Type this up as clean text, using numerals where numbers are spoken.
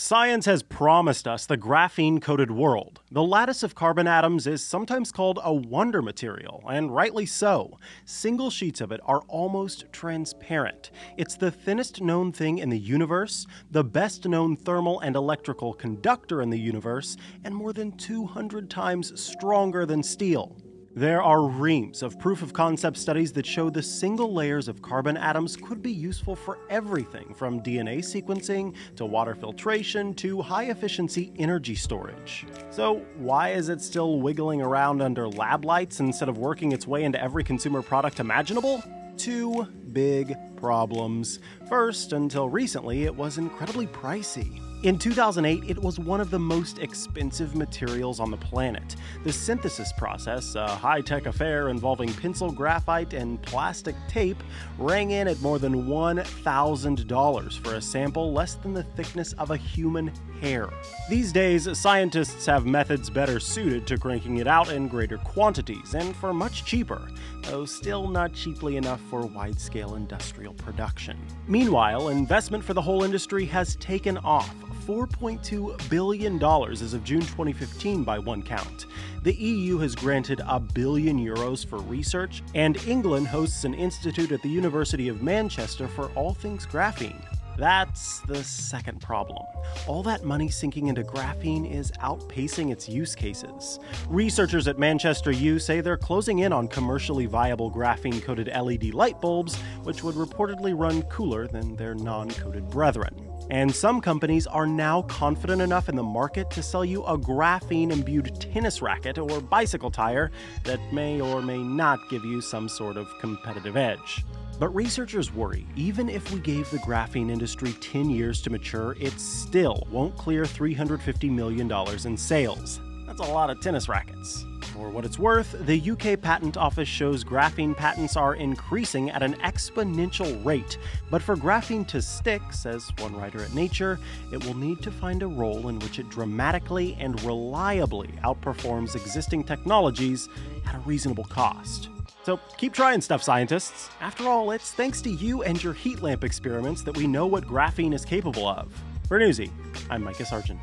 Science has promised us the graphene-coated world. The lattice of carbon atoms is sometimes called a wonder material, and rightly so. Single sheets of it are almost transparent. It's the thinnest known thing in the universe, the best known thermal and electrical conductor in the universe, and more than 200 times stronger than steel. There are reams of proof-of-concept studies that show the single layers of carbon atoms could be useful for everything from DNA sequencing to water filtration to high-efficiency energy storage. So why is it still wiggling around under lab lights instead of working its way into every consumer product imaginable? Two big problems. First, until recently, it was incredibly pricey. In 2008, it was one of the most expensive materials on the planet. The synthesis process, a high-tech affair involving pencil graphite and plastic tape, rang in at more than $1,000 for a sample less than the thickness of a human hair. These days, scientists have methods better suited to cranking it out in greater quantities and for much cheaper, though still not cheaply enough for wide-scale industrial production. Meanwhile, investment for the whole industry has taken off. $4.2 billion as of June 2015 by one count. The EU has granted €1 billion for research, and England hosts an institute at the University of Manchester for all things graphene. That's the second problem. All that money sinking into graphene is outpacing its use cases. Researchers at Manchester U say they're closing in on commercially viable graphene-coated LED light bulbs, which would reportedly run cooler than their non-coated brethren. And some companies are now confident enough in the market to sell you a graphene-imbued tennis racket or bicycle tire that may or may not give you some sort of competitive edge. But researchers worry, even if we gave the graphene industry 10 years to mature, it still won't clear $350 million in sales. That's a lot of tennis rackets. For what it's worth, the UK Patent Office shows graphene patents are increasing at an exponential rate. But for graphene to stick, says one writer at Nature, it will need to find a role in which it dramatically and reliably outperforms existing technologies at a reasonable cost. So keep trying stuff, scientists. After all, it's thanks to you and your heat lamp experiments that we know what graphene is capable of. For Newsy, I'm Micah Sargent.